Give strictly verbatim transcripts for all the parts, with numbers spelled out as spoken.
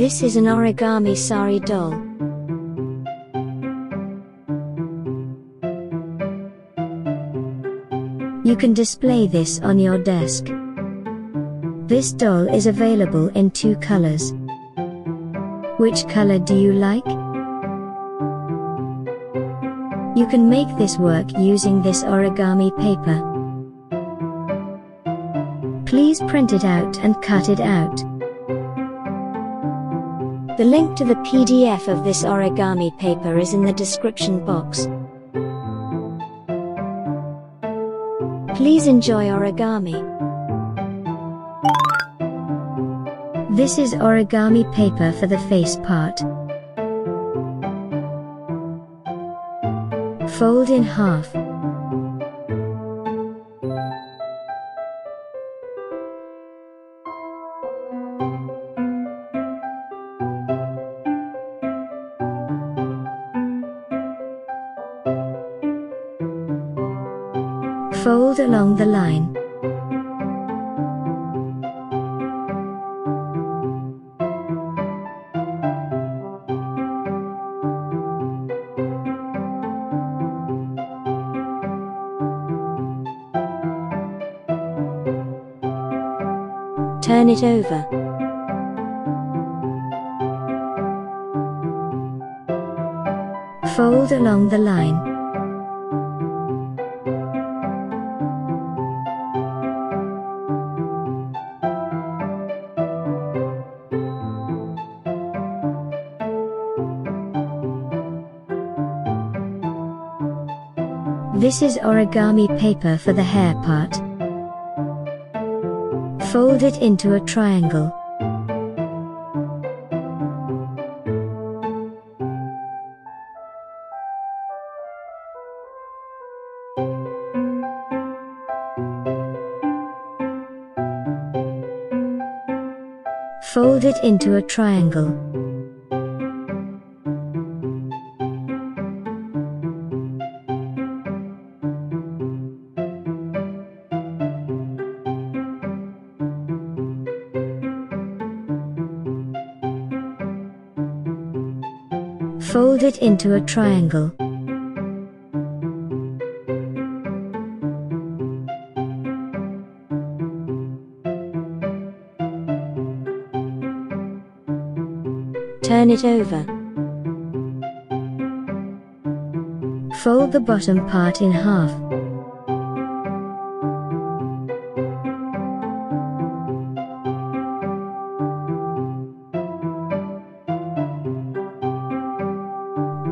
This is an origami sari doll. You can display this on your desk. This doll is available in two colors. Which color do you like? You can make this work using this origami paper. Please print it out and cut it out. The link to the P D F of this origami paper is in the description box. Please enjoy origami. This is origami paper for the face part. Fold in half. Fold along the line. Turn it over. Fold along the line. This is origami paper for the hair part. Fold it into a triangle. Fold it into a triangle. Fold it into a triangle. Turn it over. Fold the bottom part in half.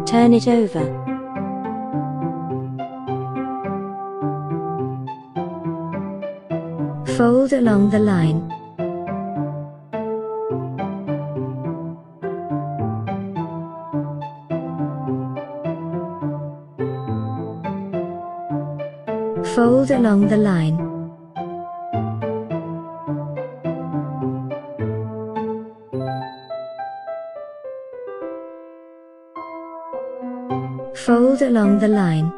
Turn it over. Fold along the line. Fold along the line. Fold along the line.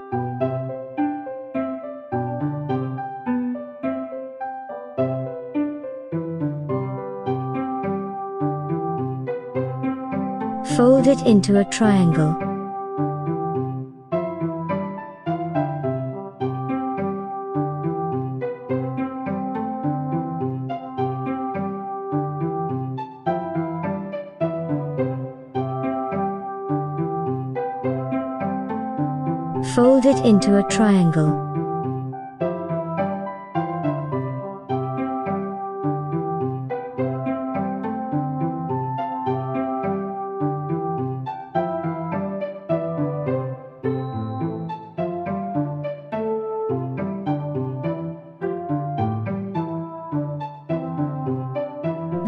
Fold it into a triangle. Fold it into a triangle.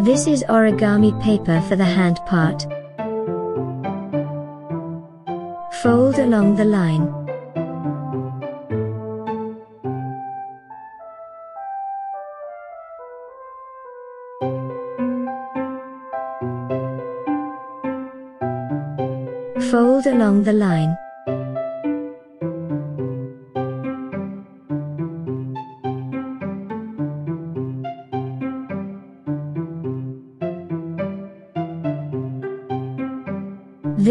This is origami paper for the hand part. Fold along the line. Fold along the line.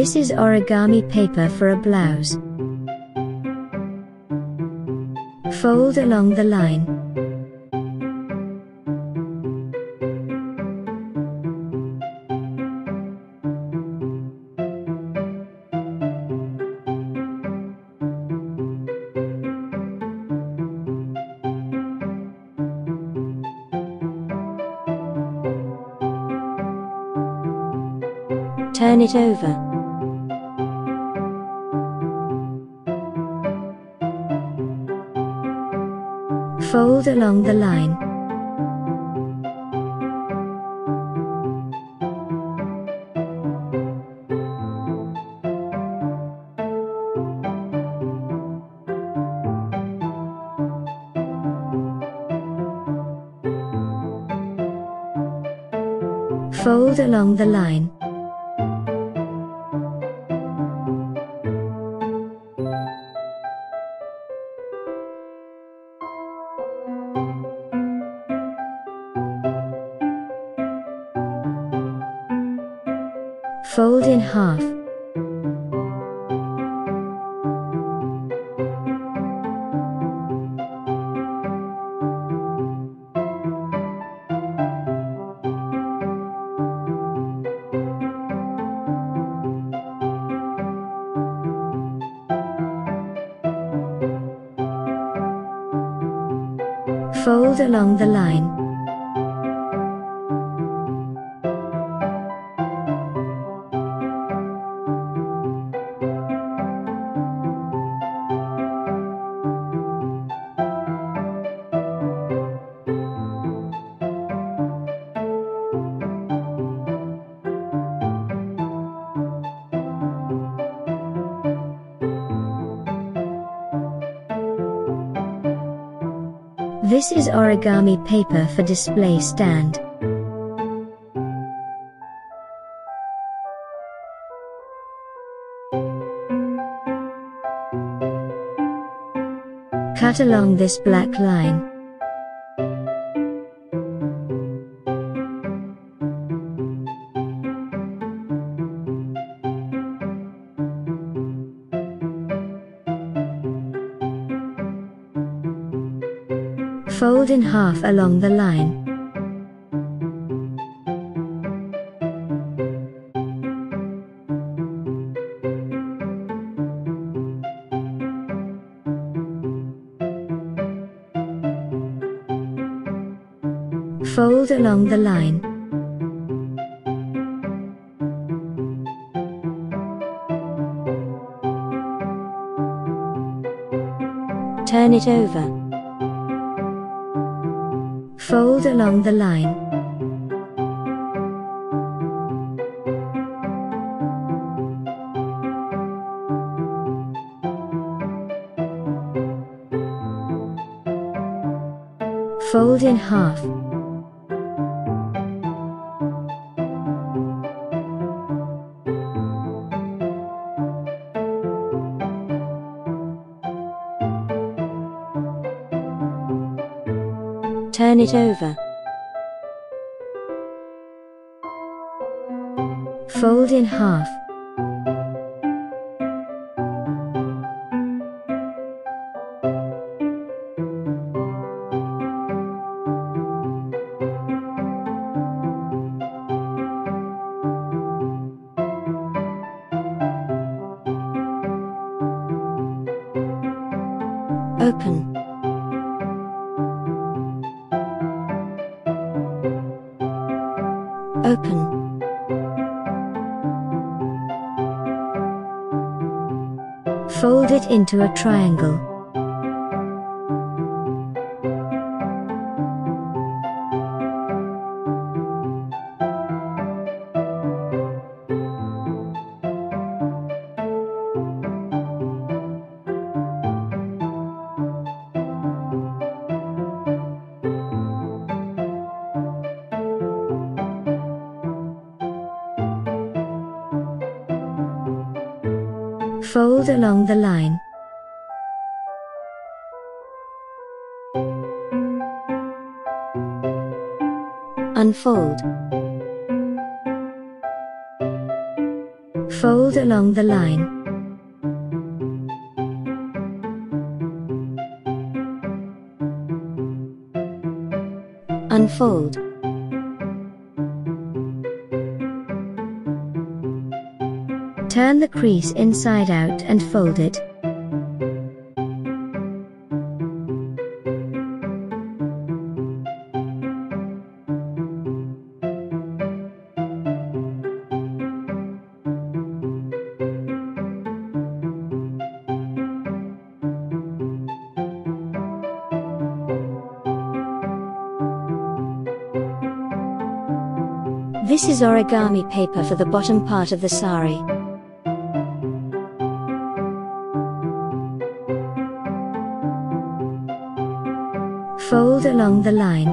This is origami paper for a blouse. Fold along the line. Turn it over. Fold along the line. Fold along the line. Fold in half. Fold along the line. This is origami paper for display stand. Cut along this black line. Fold in half along the line. Fold along the line. Turn it over. Fold along the line. Fold in half. Turn it over. Fold in half. Open. Open. Fold it into a triangle. Fold along the line. Unfold. fold along the line. Unfold. Turn the crease inside out and fold it. This is origami paper for the bottom part of the saree. Fold along the line.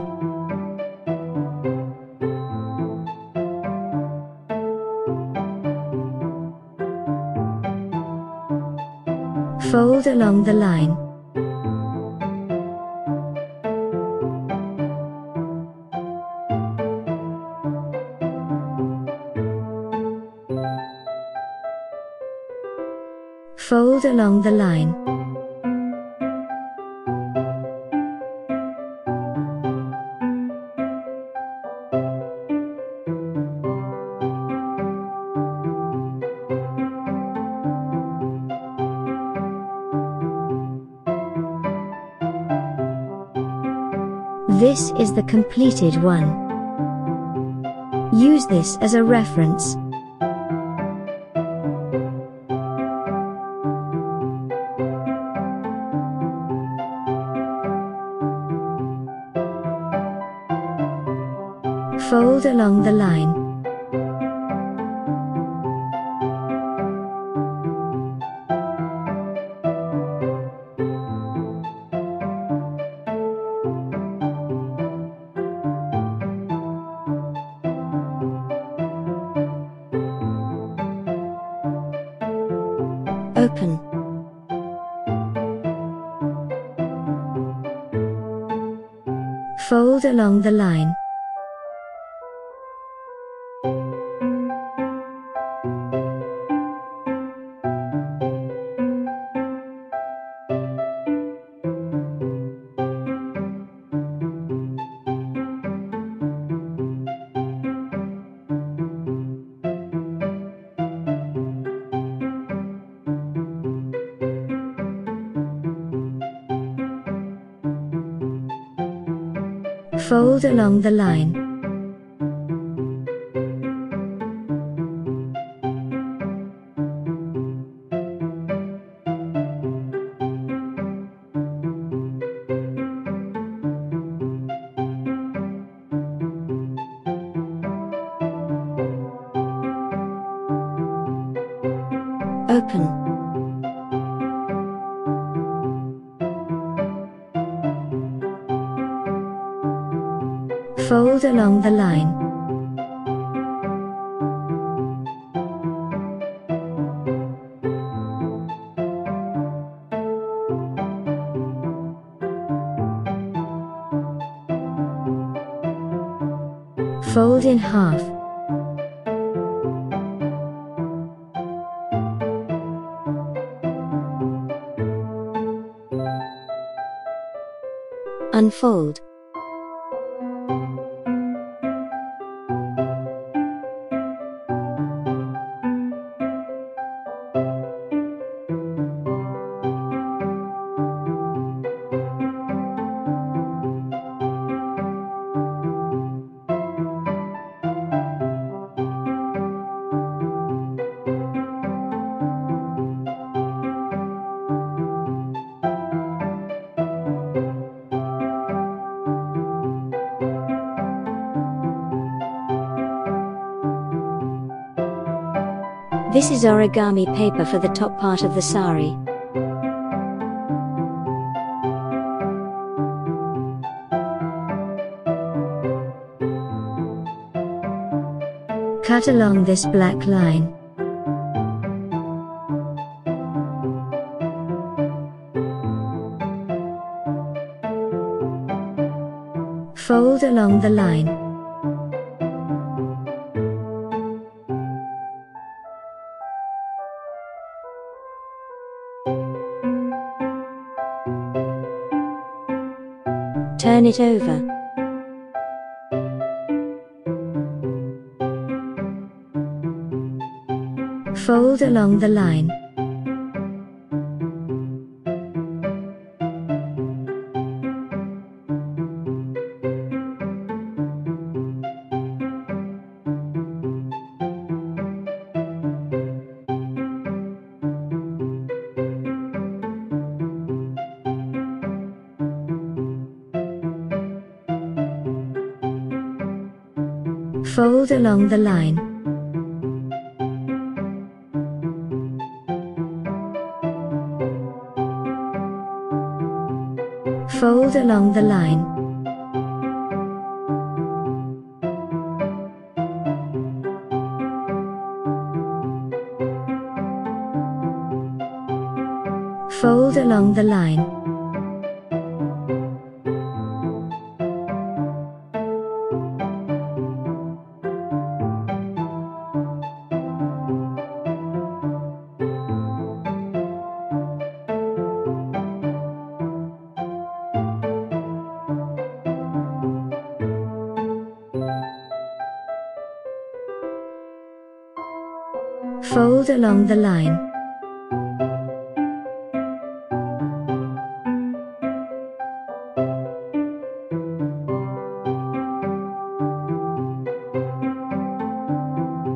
Fold along the line. Fold along the line. This is the completed one. Use this as a reference. Fold along the line. Open. Fold along the line. Fold along the line. Open. Fold along the line. Fold in half. Unfold. This is origami paper for the top part of the saree. Cut along this black line. Fold along the line. Turn it over. Fold along the line. Fold along the line. Fold along the line. Fold along the line. Fold along the line. Fold along the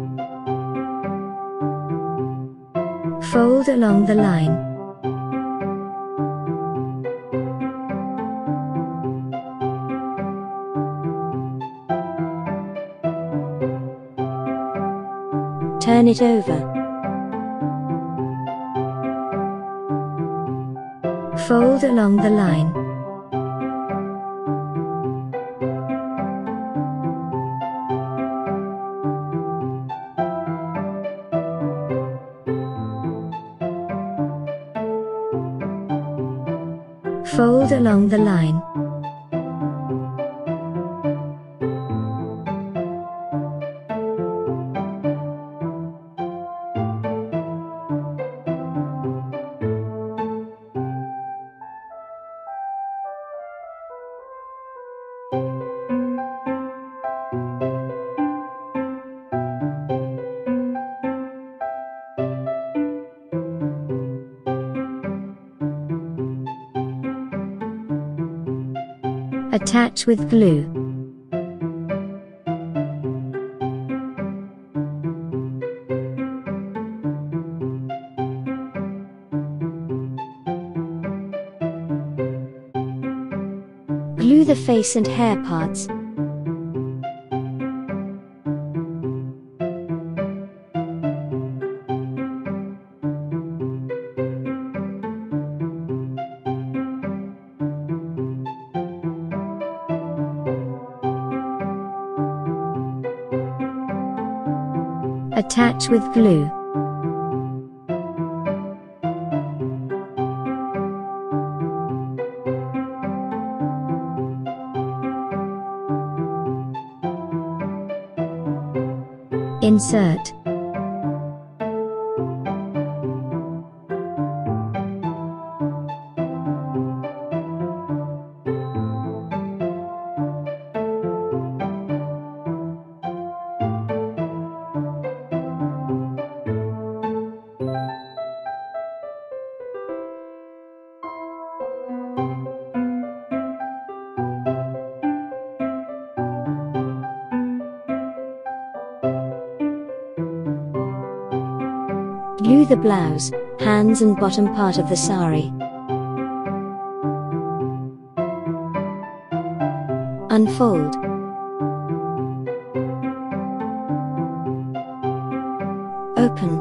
line. Turn it over. Fold along the line. Fold along the line. Attach with glue. Glue the face and hair parts. Attach with glue. Insert. Glue the blouse, hands and bottom part of the saree. Unfold. Open.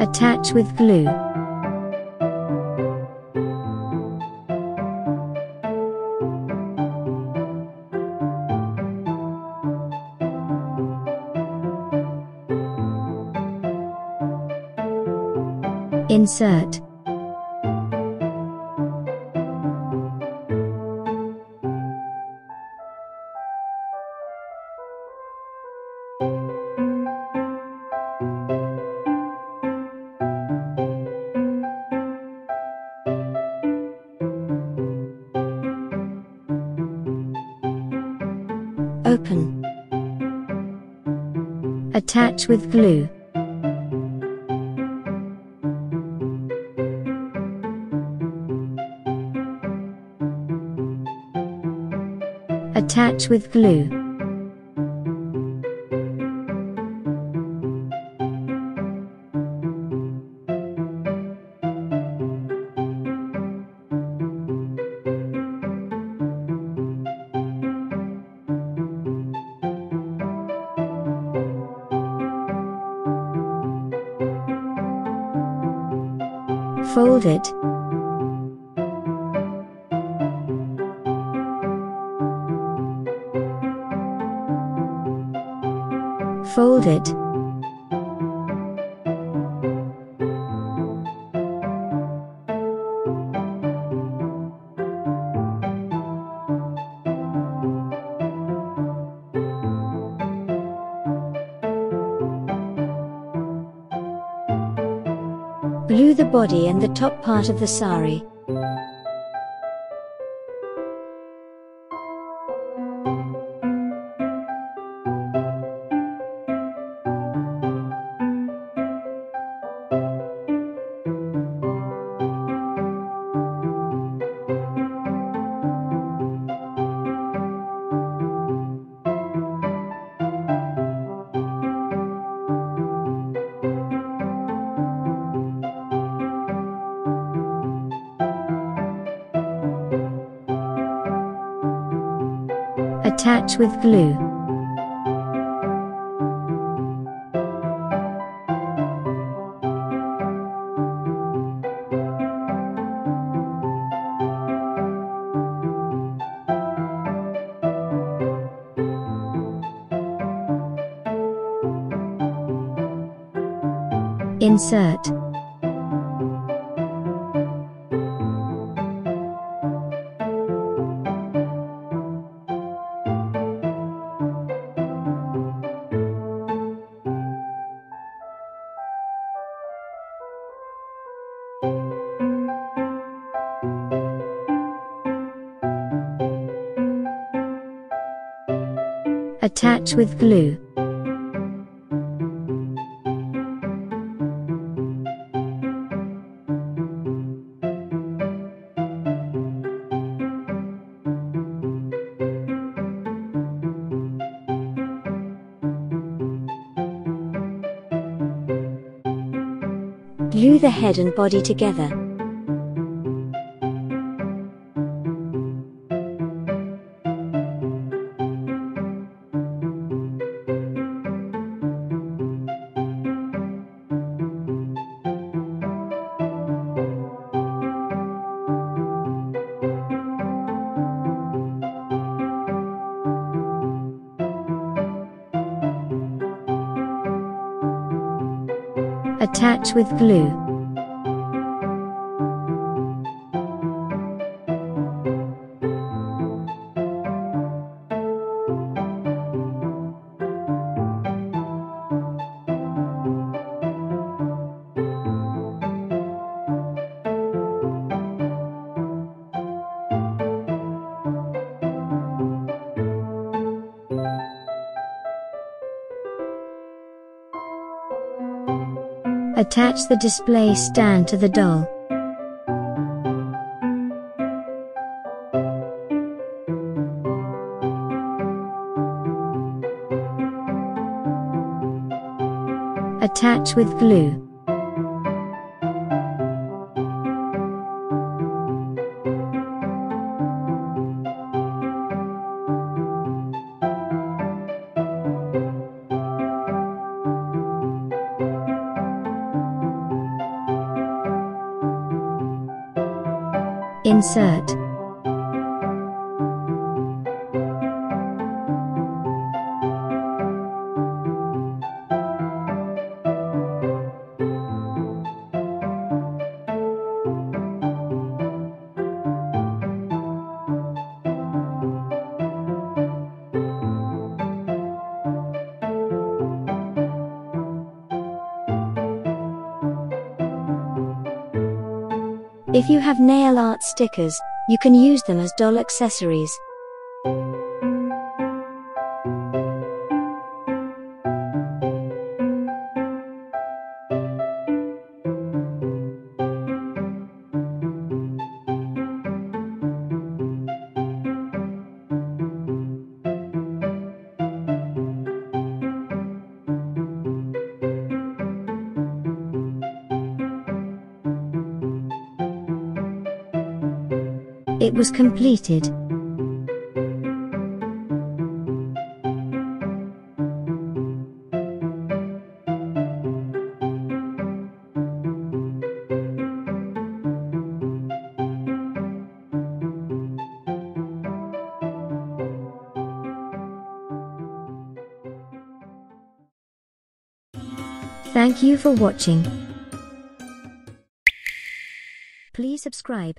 Attach with glue. Insert. open. Attach with glue. Attach with glue. Fold it. Fold it. Glue the body and the top part of the saree. Attach with glue. Insert. Attach with glue. Glue the head and body together. Attach with glue. Attach the display stand to the doll. Attach with glue. Insert. If you have nail art stickers, you can use them as doll accessories. it was completed. Thank you for watching. Please subscribe.